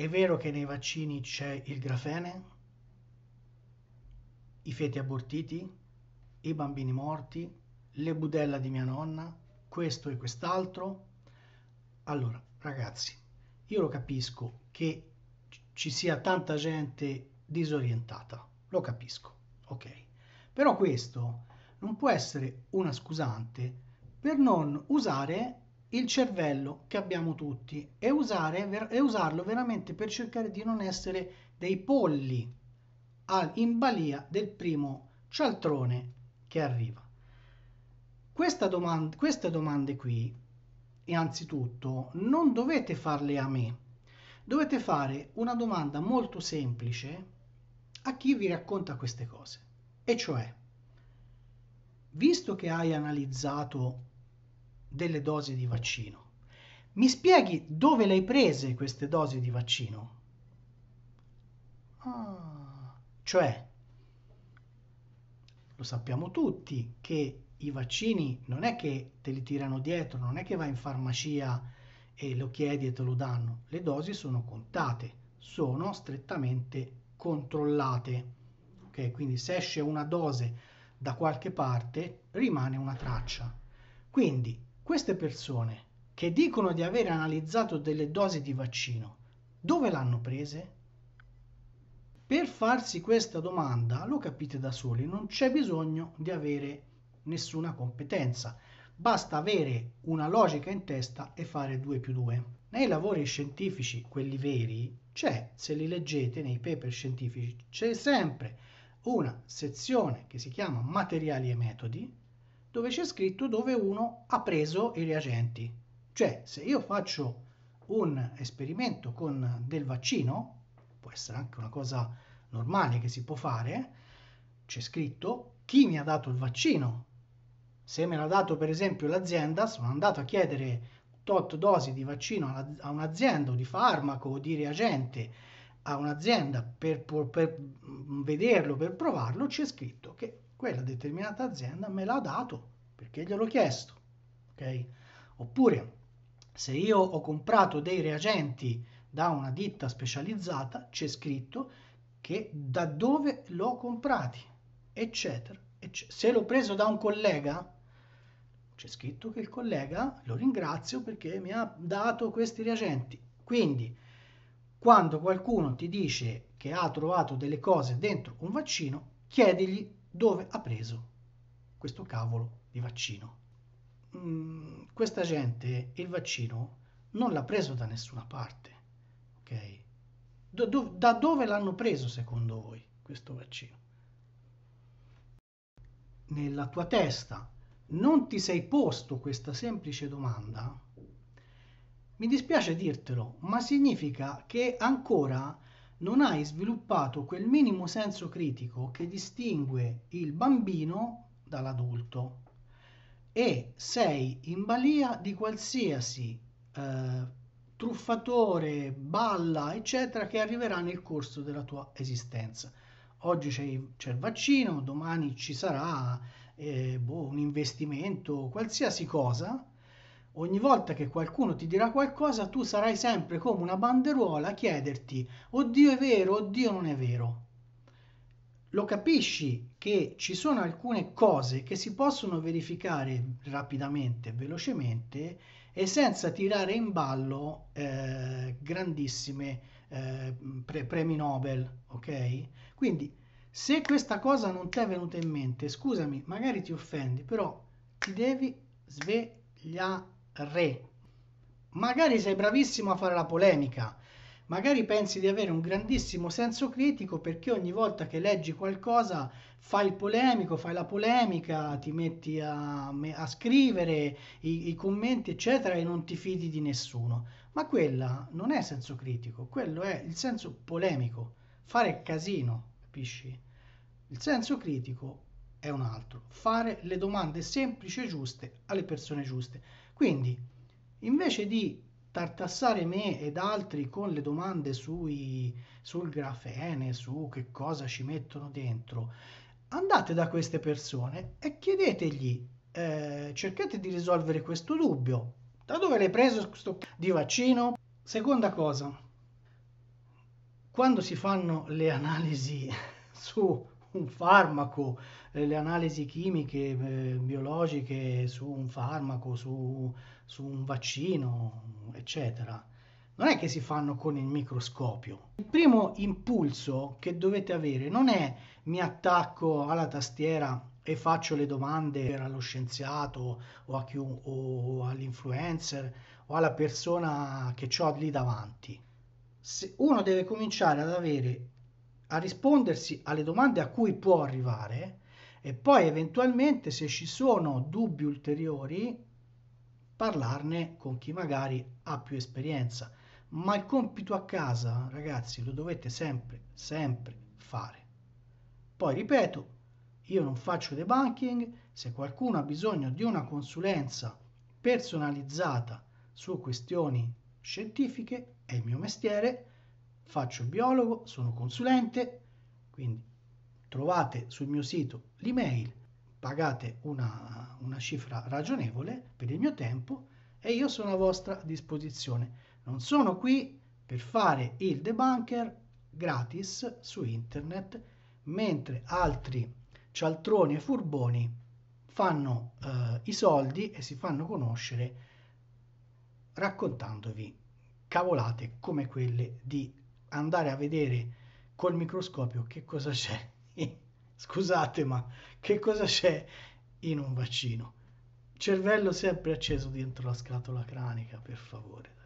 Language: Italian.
È vero che nei vaccini c'è il grafene, i feti abortiti, i bambini morti, le budella di mia nonna, questo e quest'altro. Allora, ragazzi, io lo capisco che ci sia tanta gente disorientata, lo capisco, ok? Però questo non può essere una scusante per non usare il cervello che abbiamo tutti e usarlo veramente per cercare di non essere dei polli in balia del primo cialtrone che arriva. Queste domande qui, innanzitutto, non dovete farle a me. Dovete fare una domanda molto semplice a chi vi racconta queste cose. E cioè, visto che hai analizzato delle dosi di vaccino, mi spieghi dove le hai prese queste dosi di vaccino? Cioè, lo sappiamo tutti che i vaccini non è che te li tirano dietro, non è che vai in farmacia e lo chiedi e te lo danno. Le dosi sono contate, sono strettamente controllate. Ok, quindi se esce una dose da qualche parte rimane una traccia. Quindi queste persone che dicono di aver analizzato delle dosi di vaccino, dove l'hanno prese? Per farsi questa domanda lo capite da soli, non c'è bisogno di avere nessuna competenza, basta avere una logica in testa e fare 2 più 2. Nei lavori scientifici, quelli veri, c'è, se li leggete nei paper scientifici, c'è sempre una sezione che si chiama materiali e metodi, dove c'è scritto dove uno ha preso i reagenti. Cioè, se io faccio un esperimento con del vaccino, può essere anche una cosa normale che si può fare, c'è scritto chi mi ha dato il vaccino. Se me l'ha dato per esempio l'azienda, sono andato a chiedere tot dosi di vaccino a un'azienda, o di farmaco o di reagente a un'azienda per vederlo, per provarlo, c'è scritto che quella determinata azienda me l'ha dato perché gliel'ho chiesto, ok? Oppure se io ho comprato dei reagenti da una ditta specializzata, c'è scritto che da dove l'ho comprati, eccetera, eccetera. Se l'ho preso da un collega, c'è scritto che il collega lo ringrazio perché mi ha dato questi reagenti. Quindi quando qualcuno ti dice che ha trovato delle cose dentro un vaccino, chiedigli dove ha preso questo cavolo di vaccino. Questa gente il vaccino non l'ha preso da nessuna parte, ok? Da dove l'hanno preso secondo voi questo vaccino? Nella tua testa non ti sei posto questa semplice domanda? Mi dispiace dirtelo, ma significa che ancora non hai sviluppato quel minimo senso critico che distingue il bambino dall'adulto e sei in balia di qualsiasi truffatore, balla, eccetera, che arriverà nel corso della tua esistenza. Oggi c'è il vaccino, domani ci sarà un investimento, qualsiasi cosa. Ogni volta che qualcuno ti dirà qualcosa, tu sarai sempre come una banderuola a chiederti oddio è vero, oddio non è vero. Lo capisci che ci sono alcune cose che si possono verificare rapidamente, velocemente e senza tirare in ballo grandissime premi Nobel, ok? Quindi se questa cosa non ti è venuta in mente, scusami, magari ti offendi, però ti devi svegliare. Magari sei bravissimo a fare la polemica, magari pensi di avere un grandissimo senso critico perché ogni volta che leggi qualcosa fai il polemico, fai la polemica, ti metti a scrivere i commenti eccetera e non ti fidi di nessuno, ma quella non è senso critico, quello è il senso polemico, fare casino, capisci? Il senso critico è un altro, fare le domande semplici e giuste alle persone giuste. Quindi, invece di tartassare me ed altri con le domande sul grafene, su che cosa ci mettono dentro, andate da queste persone e chiedetegli, cercate di risolvere questo dubbio. Da dove l'hai preso questo di vaccino? Seconda cosa, quando si fanno le analisi su un farmaco, le analisi chimiche, biologiche su un farmaco, su un vaccino, eccetera, non è che si fanno con il microscopio. Il primo impulso che dovete avere non è mi attacco alla tastiera e faccio le domande allo scienziato o a o all'influencer o alla persona che ho lì davanti. Se uno deve cominciare ad avere a rispondersi alle domande a cui può arrivare e poi eventualmente, se ci sono dubbi ulteriori, parlarne con chi magari ha più esperienza. Ma il compito a casa, ragazzi, lo dovete sempre, sempre fare. Poi ripeto, io non faccio debunking. Se qualcuno ha bisogno di una consulenza personalizzata su questioni scientifiche, è il mio mestiere. Faccio il biologo, sono consulente, quindi trovate sul mio sito l'email, pagate una cifra ragionevole per il mio tempo e io sono a vostra disposizione. Non sono qui per fare il debunker gratis su internet, mentre altri cialtroni e furboni fanno i soldi e si fanno conoscere raccontandovi cavolate come quelle di andare a vedere col microscopio che cosa c'è, scusate, ma che cosa c'è in un vaccino. Cervello sempre acceso dentro la scatola cranica, per favore.